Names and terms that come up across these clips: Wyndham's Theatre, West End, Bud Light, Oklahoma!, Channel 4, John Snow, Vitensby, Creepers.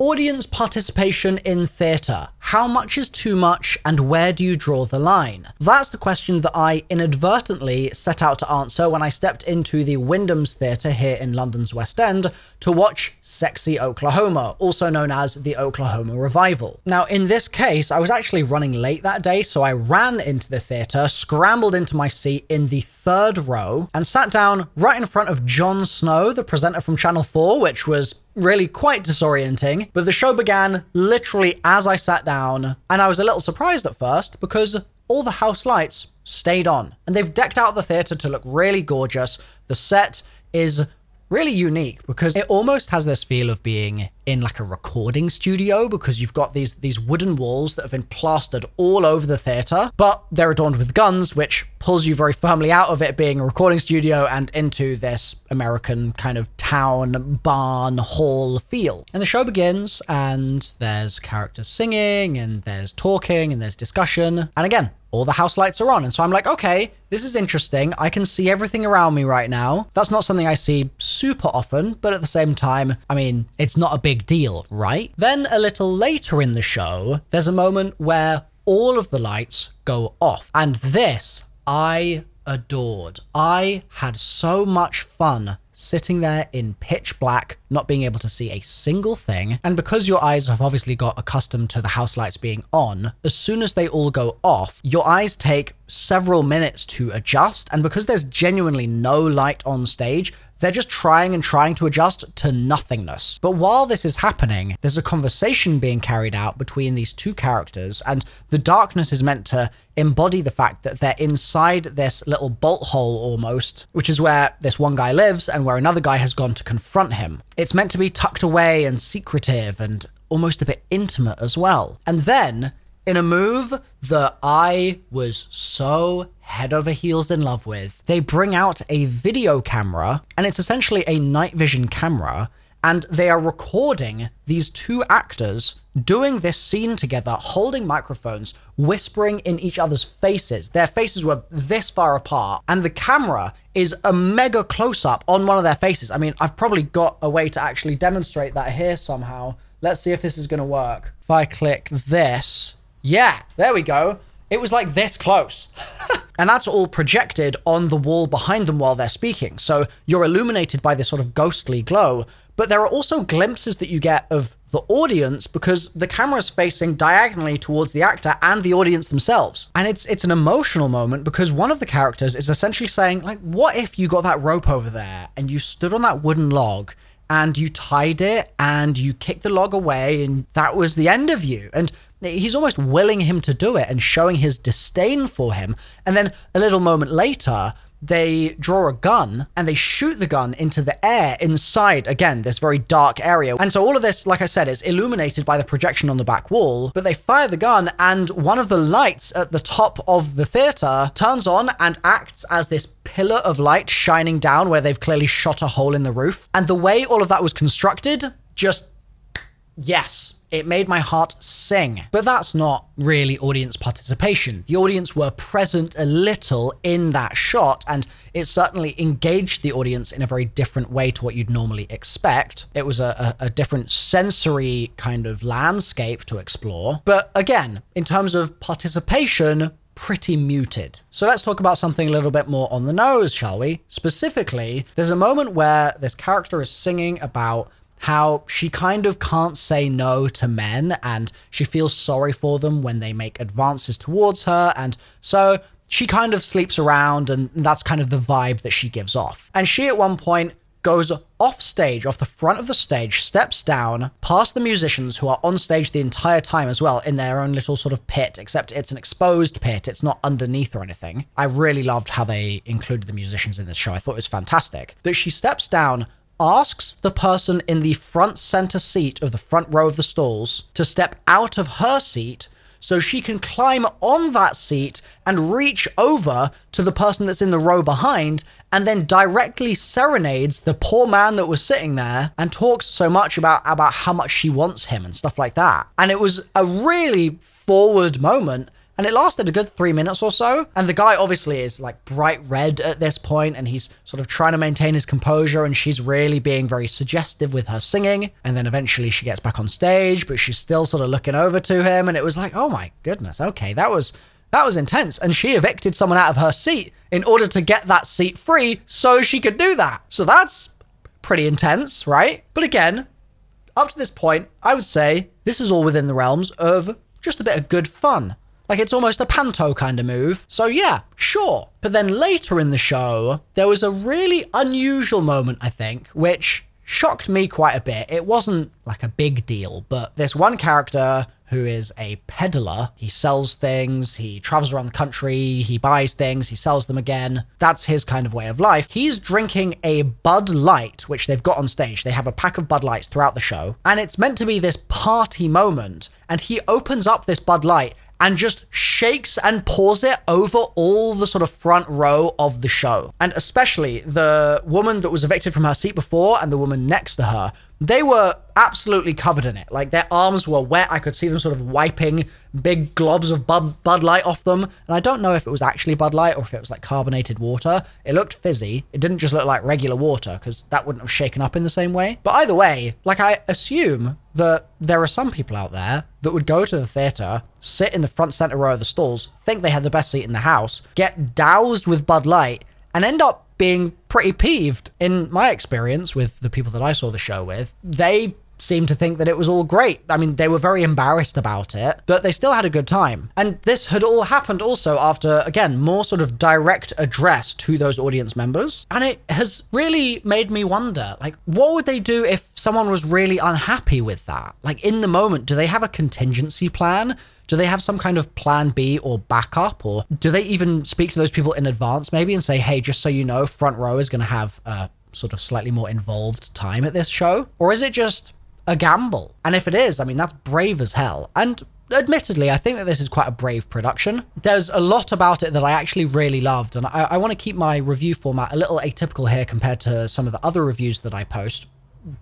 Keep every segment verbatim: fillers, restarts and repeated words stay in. Audience participation in theatre. How much is too much and where do you draw the line? That's the question that I inadvertently set out to answer when I stepped into the Wyndham's Theatre here in London's West End to watch Sexy Oklahoma, also known as the Oklahoma Revival. Now, in this case, I was actually running late that day, so I ran into the theatre, scrambled into my seat in the third row, and sat down right in front of John Snow, the presenter from Channel four, which was really quite disorienting, but the show began literally as I sat down, and I was a little surprised at first because all the house lights stayed on, and they've decked out the theatre to look really gorgeous. The set is really unique because it almost has this feel of being in like a recording studio, because you've got these these wooden walls that have been plastered all over the theatre, but they're adorned with guns, which pulls you very firmly out of it being a recording studio and into this American kind of town, barn, hall feel. And the show begins and there's characters singing and there's talking and there's discussion. And again, all the house lights are on. And so I'm like, okay, this is interesting. I can see everything around me right now. That's not something I see super often, but at the same time, I mean, it's not a big deal, right? Then a little later in the show, there's a moment where all of the lights go off. And this I adored. I had so much fun sitting there in pitch black, not being able to see a single thing. And because your eyes have obviously got accustomed to the house lights being on, as soon as they all go off, your eyes take several minutes to adjust. And because there's genuinely no light on stage, they're just trying and trying to adjust to nothingness. But while this is happening, there's a conversation being carried out between these two characters, and the darkness is meant to embody the fact that they're inside this little bolt hole almost, which is where this one guy lives and where another guy has gone to confront him. It's meant to be tucked away and secretive and almost a bit intimate as well. And then, in a move that I was so head over heels in love with, they bring out a video camera, and it's essentially a night vision camera, and they are recording these two actors doing this scene together, holding microphones, whispering in each other's faces. Their faces were this far apart, and the camera is a mega close-up on one of their faces. I mean, I've probably got a way to actually demonstrate that here somehow. Let's see if this is gonna work. If I click this, yeah, there we go. It was like this close. And that's all projected on the wall behind them while they're speaking. So you're illuminated by this sort of ghostly glow, but there are also glimpses that you get of the audience because the camera's facing diagonally towards the actor and the audience themselves. And it's it's an emotional moment because one of the characters is essentially saying, like, what if you got that rope over there and you stood on that wooden log and you tied it and you kicked the log away and that was the end of you? And he's almost willing him to do it and showing his disdain for him. And then a little moment later, they draw a gun and they shoot the gun into the air inside, again, this very dark area. And so all of this, like I said, is illuminated by the projection on the back wall, but they fire the gun and one of the lights at the top of the theater turns on and acts as this pillar of light shining down where they've clearly shot a hole in the roof. And the way all of that was constructed, just yes. It made my heart sing. But that's not really audience participation. The audience were present a little in that shot, and it certainly engaged the audience in a very different way to what you'd normally expect. It was a, a, a different sensory kind of landscape to explore. But again, in terms of participation, pretty muted. So let's talk about something a little bit more on the nose, shall we? Specifically, there's a moment where this character is singing about how she kind of can't say no to men and she feels sorry for them when they make advances towards her, and so she kind of sleeps around, and that's kind of the vibe that she gives off. And she at one point goes off stage, off the front of the stage, steps down past the musicians who are on stage the entire time as well in their own little sort of pit, except it's an exposed pit, it's not underneath or anything. I really loved how they included the musicians in this show. I thought it was fantastic. But she steps down, asks the person in the front center seat of the front row of the stalls to step out of her seat so she can climb on that seat and reach over to the person that's in the row behind, and then directly serenades the poor man that was sitting there and talks so much about, about how much she wants him and stuff like that. And it was a really forward moment, And it lasted a good three minutes or so. And the guy obviously is like bright red at this point, and he's sort of trying to maintain his composure, and she's really being very suggestive with her singing. And then eventually she gets back on stage, but she's still sort of looking over to him. And it was like, oh my goodness. Okay. That was, that was intense. And she evicted someone out of her seat in order to get that seat free so she could do that. So that's pretty intense, right? But again, up to this point, I would say this is all within the realms of just a bit of good fun. Like, it's almost a panto kind of move. So yeah, sure. But then later in the show, there was a really unusual moment, I think, which shocked me quite a bit. It wasn't like a big deal, but there's one character who is a peddler. He sells things, he travels around the country, he buys things, he sells them again. That's his kind of way of life. He's drinking a Bud Light, which they've got on stage. They have a pack of Bud Lights throughout the show, and it's meant to be this party moment. And he opens up this Bud Light and just shakes and pours it over all the sort of front row of the show. And especially the woman that was evicted from her seat before and the woman next to her, they were absolutely covered in it. Like, their arms were wet. I could see them sort of wiping big globs of Bud, Bud Light off them. And I don't know if it was actually Bud Light or if it was like carbonated water. It looked fizzy. It didn't just look like regular water, because that wouldn't have shaken up in the same way. But either way, like, I assume that there are some people out there that would go to the theater, sit in the front center row of the stalls, think they had the best seat in the house, get doused with Bud Light, and end up being pretty peeved. In my experience with the people that I saw the show with, they seemed to think that it was all great. I mean, they were very embarrassed about it, but they still had a good time. And this had all happened also after, again, more sort of direct address to those audience members. And it has really made me wonder, like, what would they do if someone was really unhappy with that? Like, in the moment, do they have a contingency plan? Do they have some kind of plan B or backup? Or do they even speak to those people in advance maybe and say, hey, just so you know, front row is going to have a sort of slightly more involved time at this show? Or is it just a gamble? And if it is, I mean, that's brave as hell. And admittedly, I think that this is quite a brave production. There's a lot about it that I actually really loved. And I, I want to keep my review format a little atypical here compared to some of the other reviews that I post.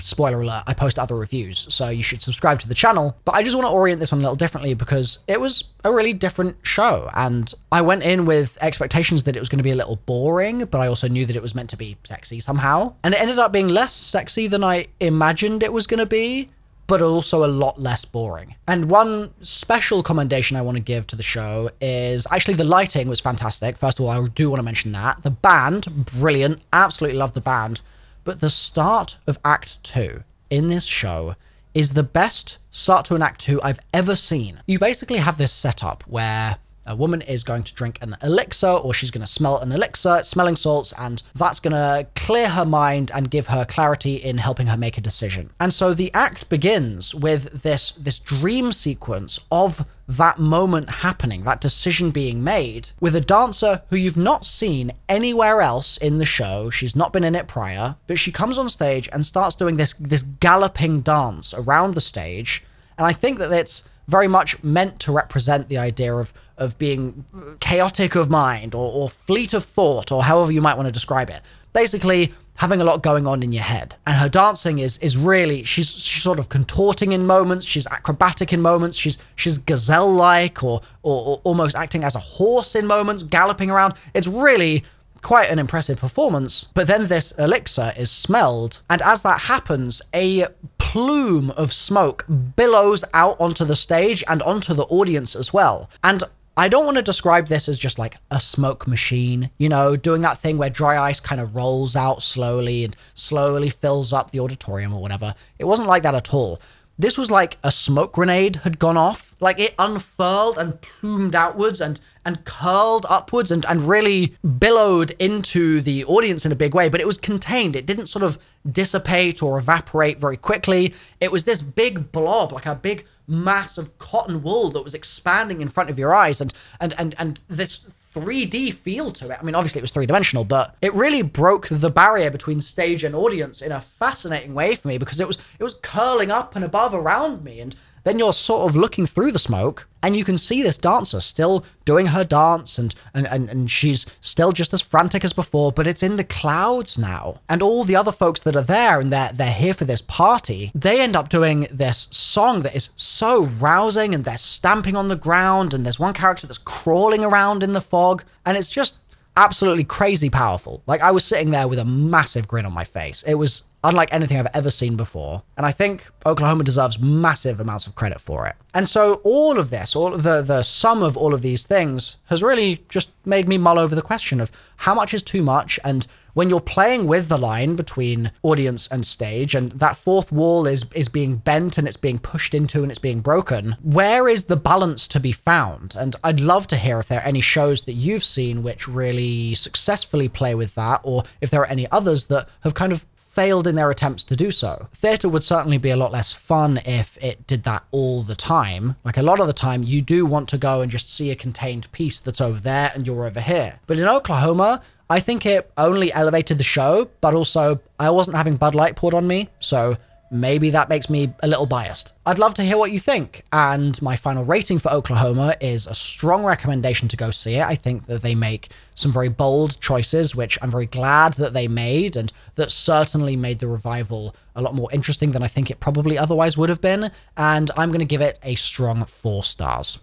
Spoiler alert, I post other reviews, so you should subscribe to the channel. But I just want to orient this one a little differently because it was a really different show. And I went in with expectations that it was going to be a little boring, but I also knew that it was meant to be sexy somehow. And it ended up being less sexy than I imagined it was going to be, but also a lot less boring. And one special commendation I want to give to the show is actually the lighting was fantastic. First of all, I do want to mention that. The band, brilliant. Absolutely love the band. But the start of Act Two in this show is the best start to an Act Two I've ever seen. You basically have this setup where a woman is going to drink an elixir, or she's going to smell an elixir, smelling salts, and that's going to clear her mind and give her clarity in helping her make a decision. And so the act begins with this, this dream sequence of that moment happening, that decision being made, with a dancer who you've not seen anywhere else in the show. She's not been in it prior, but she comes on stage and starts doing this, this galloping dance around the stage. And I think that it's very much meant to represent the idea of of being chaotic of mind, or, or fleet of thought, or however you might want to describe it. Basically, having a lot going on in your head. And her dancing is is really, she's, she's sort of contorting in moments, she's acrobatic in moments, she's she's gazelle-like, or, or, or almost acting as a horse in moments, galloping around. It's really quite an impressive performance. But then this elixir is smelled, and as that happens, a plume of smoke billows out onto the stage and onto the audience as well. And I don't want to describe this as just like a smoke machine, you know, doing that thing where dry ice kind of rolls out slowly and slowly fills up the auditorium or whatever. It wasn't like that at all. This was like a smoke grenade had gone off. Like, it unfurled and plumed outwards and and curled upwards and, and really billowed into the audience in a big way, but it was contained. It didn't sort of dissipate or evaporate very quickly. It was this big blob, like a big mass of cotton wool that was expanding in front of your eyes, and and and and this three D feel to it. I mean, obviously it was three-dimensional, but it really broke the barrier between stage and audience in a fascinating way for me, because it was it was curling up and above around me, and then you're sort of looking through the smoke and you can see this dancer still doing her dance, and, and, and, and she's still just as frantic as before, but it's in the clouds now. And all the other folks that are there and they're, they're here for this party, they end up doing this song that is so rousing, and they're stamping on the ground, and there's one character that's crawling around in the fog, and it's just absolutely crazy powerful. Like, I was sitting there with a massive grin on my face. It was unlike anything I've ever seen before. And I think Oklahoma deserves massive amounts of credit for it. And so all of this, all of the, the sum of all of these things has really just made me mull over the question of how much is too much. And when you're playing with the line between audience and stage, and that fourth wall is, is being bent and it's being pushed into and it's being broken, where is the balance to be found? And I'd love to hear if there are any shows that you've seen which really successfully play with that, or if there are any others that have kind of failed in their attempts to do so. Theatre would certainly be a lot less fun if it did that all the time. Like, a lot of the time you do want to go and just see a contained piece that's over there and you're over here. But in Oklahoma, I think it only elevated the show, but also I wasn't having Bud Light poured on me, so maybe that makes me a little biased. I'd love to hear what you think, and my final rating for Oklahoma is a strong recommendation to go see it. I think that they make some very bold choices, which I'm very glad that they made, and that certainly made the revival a lot more interesting than I think it probably otherwise would have been, and I'm going to give it a strong four stars.